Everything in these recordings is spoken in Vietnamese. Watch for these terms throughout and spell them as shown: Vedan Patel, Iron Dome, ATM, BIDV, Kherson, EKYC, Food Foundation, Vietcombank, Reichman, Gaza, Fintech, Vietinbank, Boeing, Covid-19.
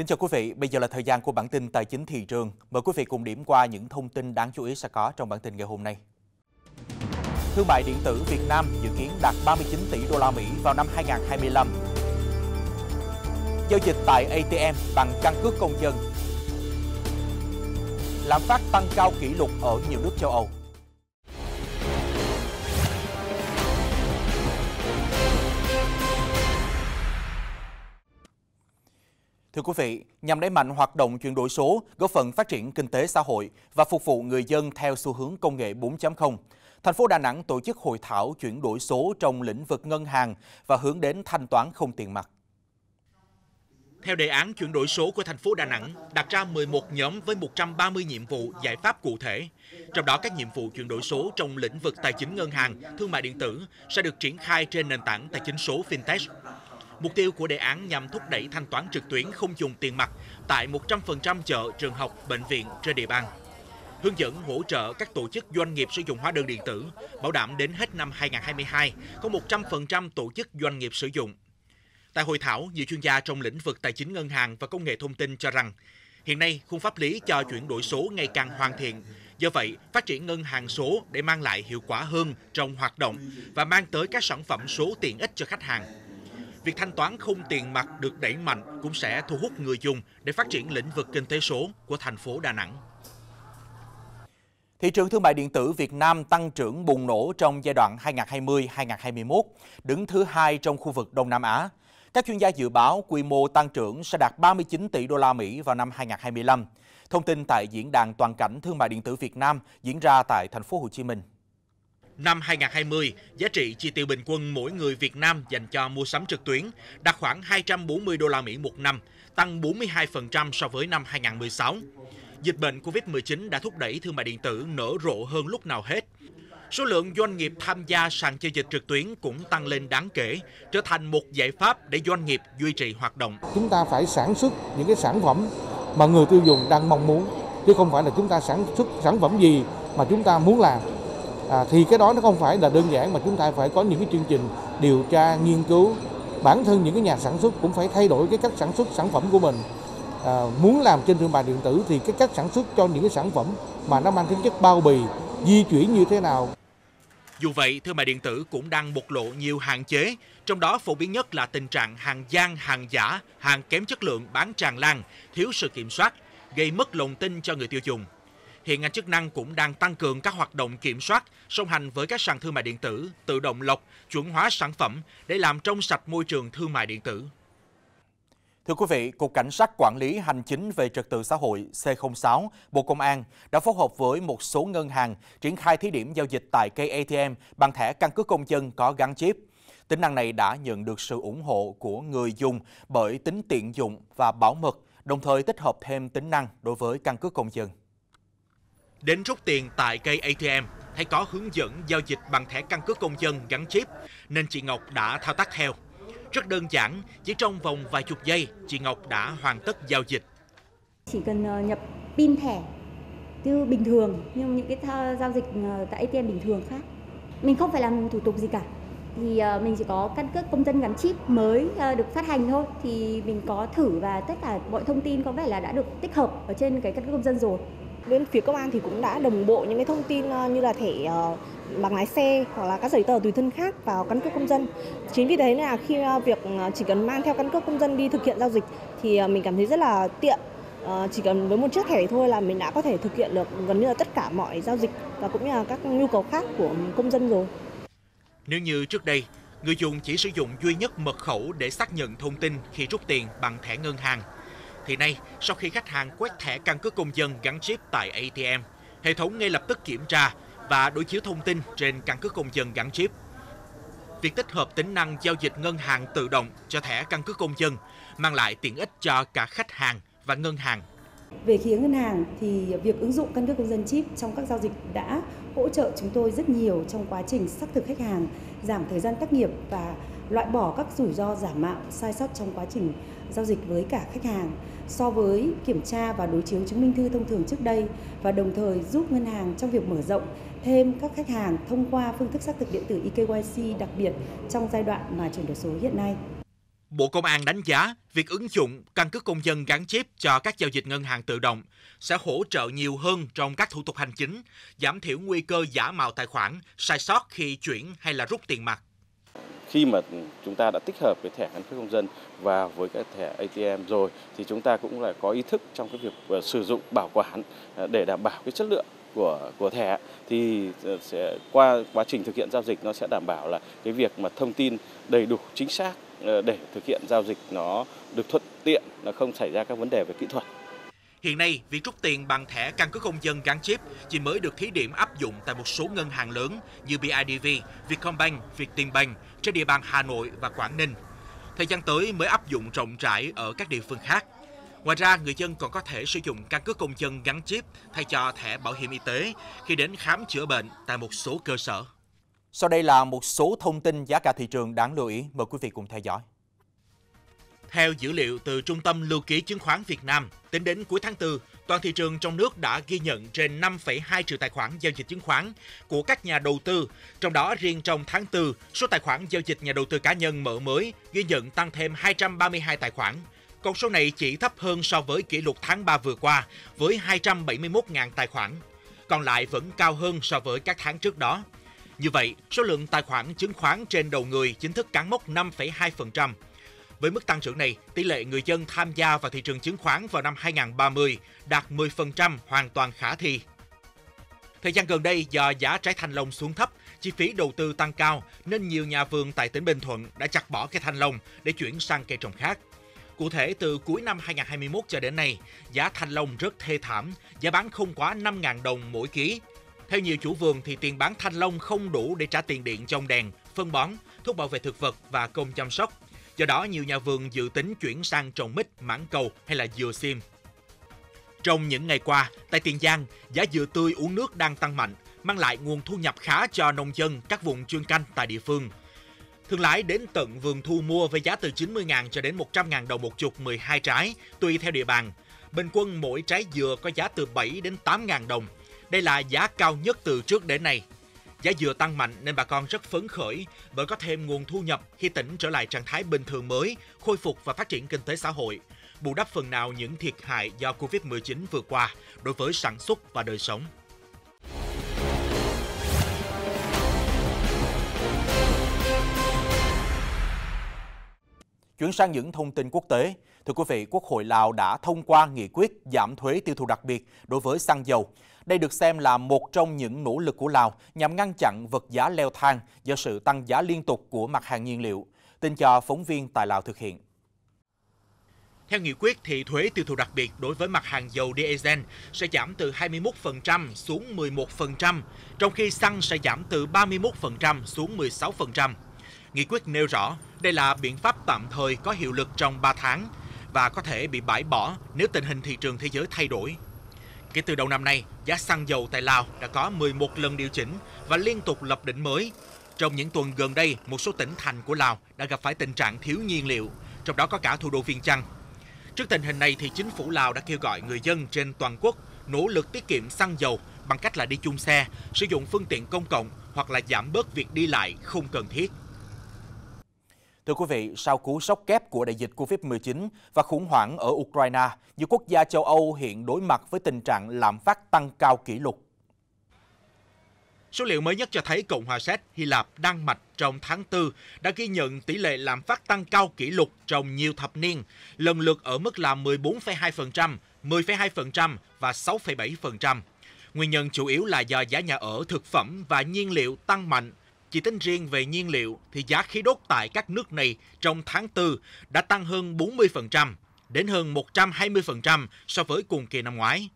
Kính chào quý vị, bây giờ là thời gian của bản tin Tài chính thị trường. Mời quý vị cùng điểm qua những thông tin đáng chú ý sẽ có trong bản tin ngày hôm nay. Thương mại điện tử Việt Nam dự kiến đạt 39 tỷ đô la Mỹ vào năm 2025. Giao dịch tại ATM bằng căn cước công dân. Lạm phát tăng cao kỷ lục ở nhiều nước châu Âu. Thưa quý vị, nhằm đẩy mạnh hoạt động chuyển đổi số, góp phần phát triển kinh tế xã hội và phục vụ người dân theo xu hướng công nghệ 4.0, thành phố Đà Nẵng tổ chức hội thảo chuyển đổi số trong lĩnh vực ngân hàng và hướng đến thanh toán không tiền mặt. Theo đề án chuyển đổi số của thành phố Đà Nẵng, đặt ra 11 nhóm với 130 nhiệm vụ giải pháp cụ thể. Trong đó, các nhiệm vụ chuyển đổi số trong lĩnh vực tài chính ngân hàng, thương mại điện tử sẽ được triển khai trên nền tảng tài chính số Fintech. Mục tiêu của đề án nhằm thúc đẩy thanh toán trực tuyến không dùng tiền mặt tại 100% chợ, trường học, bệnh viện trên địa bàn. Hướng dẫn hỗ trợ các tổ chức doanh nghiệp sử dụng hóa đơn điện tử, bảo đảm đến hết năm 2022 có 100% tổ chức doanh nghiệp sử dụng. Tại hội thảo, nhiều chuyên gia trong lĩnh vực tài chính ngân hàng và công nghệ thông tin cho rằng hiện nay khung pháp lý cho chuyển đổi số ngày càng hoàn thiện. Do vậy, phát triển ngân hàng số để mang lại hiệu quả hơn trong hoạt động và mang tới các sản phẩm số tiện ích cho khách hàng. Việc thanh toán không tiền mặt được đẩy mạnh cũng sẽ thu hút người dùng để phát triển lĩnh vực kinh tế số của thành phố Đà Nẵng. Thị trường thương mại điện tử Việt Nam tăng trưởng bùng nổ trong giai đoạn 2020-2021, đứng thứ hai trong khu vực Đông Nam Á. Các chuyên gia dự báo quy mô tăng trưởng sẽ đạt 39 tỷ đô la Mỹ vào năm 2025. Thông tin tại diễn đàn toàn cảnh thương mại điện tử Việt Nam diễn ra tại thành phố Hồ Chí Minh. Năm 2020, giá trị chi tiêu bình quân mỗi người Việt Nam dành cho mua sắm trực tuyến đạt khoảng 240 đô la Mỹ một năm, tăng 42% so với năm 2016. Dịch bệnh Covid-19 đã thúc đẩy thương mại điện tử nở rộ hơn lúc nào hết. Số lượng doanh nghiệp tham gia sàn giao dịch trực tuyến cũng tăng lên đáng kể, trở thành một giải pháp để doanh nghiệp duy trì hoạt động. Chúng ta phải sản xuất những cái sản phẩm mà người tiêu dùng đang mong muốn, chứ không phải là chúng ta sản xuất sản phẩm gì mà chúng ta muốn làm. Thì cái đó nó không phải là đơn giản mà chúng ta phải có những cái chương trình điều tra, nghiên cứu. Bản thân những cái nhà sản xuất cũng phải thay đổi cái cách sản xuất sản phẩm của mình. Muốn làm trên thương mại điện tử thì cái cách sản xuất cho những cái sản phẩm mà nó mang tính chất bao bì, di chuyển như thế nào. Dù vậy, thương mại điện tử cũng đang bộc lộ nhiều hạn chế, trong đó phổ biến nhất là tình trạng hàng gian, hàng giả, hàng kém chất lượng bán tràn lan, thiếu sự kiểm soát, gây mất lòng tin cho người tiêu dùng. Hiện ngành chức năng cũng đang tăng cường các hoạt động kiểm soát, song hành với các sàn thương mại điện tử, tự động lọc, chuẩn hóa sản phẩm để làm trong sạch môi trường thương mại điện tử. Thưa quý vị, Cục Cảnh sát Quản lý Hành chính về Trật tự xã hội C06, Bộ Công an đã phối hợp với một số ngân hàng triển khai thí điểm giao dịch tại cây ATM bằng thẻ căn cước công dân có gắn chip. Tính năng này đã nhận được sự ủng hộ của người dùng bởi tính tiện dụng và bảo mật, đồng thời tích hợp thêm tính năng đối với căn cước công dân. Đến rút tiền tại cây ATM, thấy có hướng dẫn giao dịch bằng thẻ căn cước công dân gắn chip, nên chị Ngọc đã thao tác theo. Rất đơn giản, chỉ trong vòng vài chục giây, chị Ngọc đã hoàn tất giao dịch. Chỉ cần nhập pin thẻ, như bình thường, như những cái giao dịch tại ATM bình thường khác. Mình không phải làm thủ tục gì cả, thì mình chỉ có căn cước công dân gắn chip mới được phát hành thôi. Thì mình có thử và tất cả mọi thông tin có vẻ là đã được tích hợp ở trên cái căn cước công dân rồi. Bên phía công an thì cũng đã đồng bộ những cái thông tin như là thẻ bằng lái xe hoặc là các giấy tờ tùy thân khác vào căn cước công dân. Chính vì thế là khi việc chỉ cần mang theo căn cước công dân đi thực hiện giao dịch thì mình cảm thấy rất là tiện. Chỉ cần với một chiếc thẻ thôi là mình đã có thể thực hiện được gần như là tất cả mọi giao dịch và cũng như là các nhu cầu khác của công dân rồi. Nếu như trước đây, người dùng chỉ sử dụng duy nhất mật khẩu để xác nhận thông tin khi rút tiền bằng thẻ ngân hàng, thì nay, sau khi khách hàng quét thẻ căn cước công dân gắn chip tại ATM, hệ thống ngay lập tức kiểm tra và đối chiếu thông tin trên căn cước công dân gắn chip. Việc tích hợp tính năng giao dịch ngân hàng tự động cho thẻ căn cước công dân mang lại tiện ích cho cả khách hàng và ngân hàng. Về phía ngân hàng thì việc ứng dụng căn cước công dân chip trong các giao dịch đã hỗ trợ chúng tôi rất nhiều trong quá trình xác thực khách hàng, giảm thời gian tác nghiệp và loại bỏ các rủi ro giả mạo, sai sót trong quá trình giao dịch với cả khách hàng so với kiểm tra và đối chiếu chứng minh thư thông thường trước đây, và đồng thời giúp ngân hàng trong việc mở rộng thêm các khách hàng thông qua phương thức xác thực điện tử EKYC, đặc biệt trong giai đoạn mà chuyển đổi số hiện nay. Bộ Công an đánh giá việc ứng dụng căn cước công dân gắn chip cho các giao dịch ngân hàng tự động sẽ hỗ trợ nhiều hơn trong các thủ tục hành chính, giảm thiểu nguy cơ giả mạo tài khoản, sai sót khi chuyển hay là rút tiền mặt. Khi mà chúng ta đã tích hợp với thẻ căn cước công dân và với cái thẻ ATM rồi thì chúng ta cũng là có ý thức trong cái việc sử dụng bảo quản để đảm bảo cái chất lượng của thẻ, thì sẽ qua quá trình thực hiện giao dịch nó sẽ đảm bảo là cái việc mà thông tin đầy đủ chính xác để thực hiện giao dịch nó được thuận tiện, nó không xảy ra các vấn đề về kỹ thuật. Hiện nay, việc rút tiền bằng thẻ căn cước công dân gắn chip chỉ mới được thí điểm áp dụng tại một số ngân hàng lớn như BIDV, Vietcombank, Vietinbank trên địa bàn Hà Nội và Quảng Ninh. Thời gian tới mới áp dụng rộng rãi ở các địa phương khác. Ngoài ra, người dân còn có thể sử dụng căn cước công dân gắn chip thay cho thẻ bảo hiểm y tế khi đến khám chữa bệnh tại một số cơ sở. Sau đây là một số thông tin giá cả thị trường đáng lưu ý. Mời quý vị cùng theo dõi. Theo dữ liệu từ Trung tâm Lưu ký Chứng khoán Việt Nam, tính đến cuối tháng 4, toàn thị trường trong nước đã ghi nhận trên 5,2 triệu tài khoản giao dịch chứng khoán của các nhà đầu tư. Trong đó, riêng trong tháng 4, số tài khoản giao dịch nhà đầu tư cá nhân mở mới ghi nhận tăng thêm 232 tài khoản. Con số này chỉ thấp hơn so với kỷ lục tháng 3 vừa qua với 271.000 tài khoản. Còn lại vẫn cao hơn so với các tháng trước đó. Như vậy, số lượng tài khoản chứng khoán trên đầu người chính thức cán mốc 5,2%. Với mức tăng trưởng này, tỷ lệ người dân tham gia vào thị trường chứng khoán vào năm 2030 đạt 10% hoàn toàn khả thi. Thời gian gần đây, do giá trái thanh long xuống thấp, chi phí đầu tư tăng cao nên nhiều nhà vườn tại tỉnh Bình Thuận đã chặt bỏ cây thanh long để chuyển sang cây trồng khác. Cụ thể, từ cuối năm 2021 cho đến nay, giá thanh long rất thê thảm, giá bán không quá 5.000 đồng mỗi ký. Theo nhiều chủ vườn thì tiền bán thanh long không đủ để trả tiền điện trồng đèn, phân bón, thuốc bảo vệ thực vật và công chăm sóc. Do đó, nhiều nhà vườn dự tính chuyển sang trồng mít, mãng cầu hay là dừa xiêm. Trong những ngày qua, tại Tiền Giang, giá dừa tươi uống nước đang tăng mạnh, mang lại nguồn thu nhập khá cho nông dân các vùng chuyên canh tại địa phương. Thương lái đến tận vườn thu mua với giá từ 90.000 cho đến 100.000 đồng một chục 12 trái, tùy theo địa bàn. Bình quân mỗi trái dừa có giá từ 7 đến 8.000 đồng. Đây là giá cao nhất từ trước đến nay. Giá dừa tăng mạnh nên bà con rất phấn khởi bởi có thêm nguồn thu nhập khi tỉnh trở lại trạng thái bình thường mới, khôi phục và phát triển kinh tế xã hội, bù đắp phần nào những thiệt hại do Covid-19 vừa qua đối với sản xuất và đời sống. Chuyển sang những thông tin quốc tế. Thưa quý vị, Quốc hội Lào đã thông qua nghị quyết giảm thuế tiêu thụ đặc biệt đối với xăng dầu. Đây được xem là một trong những nỗ lực của Lào nhằm ngăn chặn vật giá leo thang do sự tăng giá liên tục của mặt hàng nhiên liệu. Tin cho phóng viên tại Lào thực hiện. Theo nghị quyết, thì thuế tiêu thụ đặc biệt đối với mặt hàng dầu diesel sẽ giảm từ 21% xuống 11%, trong khi xăng sẽ giảm từ 31% xuống 16%. Nghị quyết nêu rõ đây là biện pháp tạm thời có hiệu lực trong 3 tháng và có thể bị bãi bỏ nếu tình hình thị trường thế giới thay đổi. Kể từ đầu năm nay, giá xăng dầu tại Lào đã có 11 lần điều chỉnh và liên tục lập đỉnh mới. Trong những tuần gần đây, một số tỉnh thành của Lào đã gặp phải tình trạng thiếu nhiên liệu, trong đó có cả thủ đô Viêng Chăn. Trước tình hình này, thì chính phủ Lào đã kêu gọi người dân trên toàn quốc nỗ lực tiết kiệm xăng dầu bằng cách là đi chung xe, sử dụng phương tiện công cộng hoặc là giảm bớt việc đi lại không cần thiết. Thưa quý vị, sau cú sốc kép của đại dịch Covid-19 và khủng hoảng ở Ukraine, nhiều quốc gia châu Âu hiện đối mặt với tình trạng lạm phát tăng cao kỷ lục. Số liệu mới nhất cho thấy Cộng hòa Séc, Hy Lạp, Đan Mạch trong tháng 4 đã ghi nhận tỷ lệ lạm phát tăng cao kỷ lục trong nhiều thập niên, lần lượt ở mức là 14,2%, 10,2% và 6,7%. Nguyên nhân chủ yếu là do giá nhà ở, thực phẩm và nhiên liệu tăng mạnh. Chỉ tính riêng về nhiên liệu thì giá khí đốt tại các nước này trong tháng 4 đã tăng hơn 40%, đến hơn 120% so với cùng kỳ năm ngoái.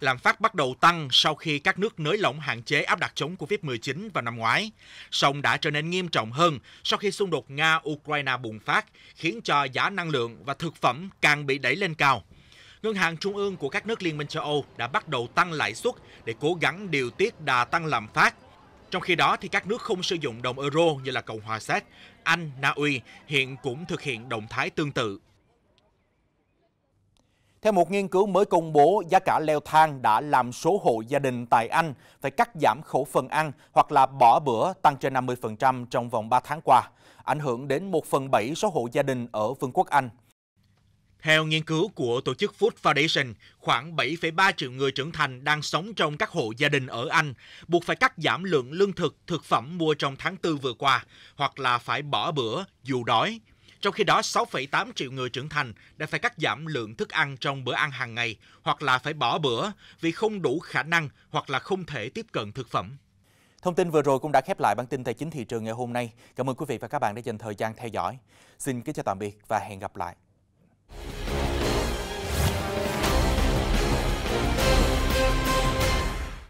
Lạm phát bắt đầu tăng sau khi các nước nới lỏng hạn chế áp đặt chống Covid-19 vào năm ngoái, song đã trở nên nghiêm trọng hơn sau khi xung đột Nga-Ukraine bùng phát, khiến cho giá năng lượng và thực phẩm càng bị đẩy lên cao. Ngân hàng trung ương của các nước Liên minh châu Âu đã bắt đầu tăng lãi suất để cố gắng điều tiết đà tăng lạm phát. Trong khi đó, thì các nước không sử dụng đồng euro như là Cộng hòa Séc, Anh, Na Uy hiện cũng thực hiện động thái tương tự. Theo một nghiên cứu mới công bố, giá cả leo thang đã làm số hộ gia đình tại Anh phải cắt giảm khẩu phần ăn hoặc là bỏ bữa tăng trên 50% trong vòng 3 tháng qua, ảnh hưởng đến 1/7 số hộ gia đình ở Vương quốc Anh. Theo nghiên cứu của tổ chức Food Foundation, khoảng 7,3 triệu người trưởng thành đang sống trong các hộ gia đình ở Anh buộc phải cắt giảm lượng lương thực, thực phẩm mua trong tháng 4 vừa qua hoặc là phải bỏ bữa dù đói. Trong khi đó, 6,8 triệu người trưởng thành đã phải cắt giảm lượng thức ăn trong bữa ăn hàng ngày hoặc là phải bỏ bữa vì không đủ khả năng hoặc là không thể tiếp cận thực phẩm. Thông tin vừa rồi cũng đã khép lại bản tin Tài chính thị trường ngày hôm nay. Cảm ơn quý vị và các bạn đã dành thời gian theo dõi. Xin kính chào tạm biệt và hẹn gặp lại.